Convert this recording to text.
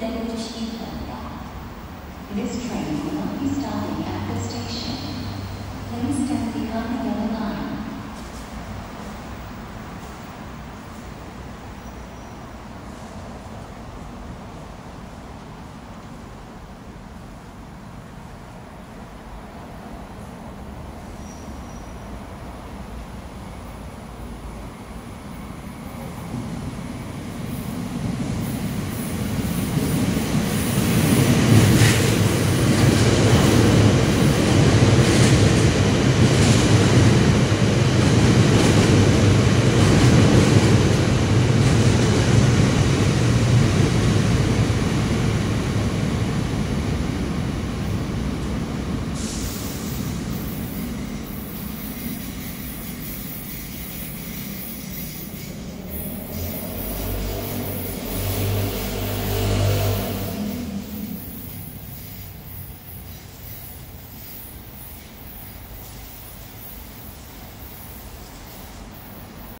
Mizudaguchi platform. This train will not be stopping at the station. Please stand behind the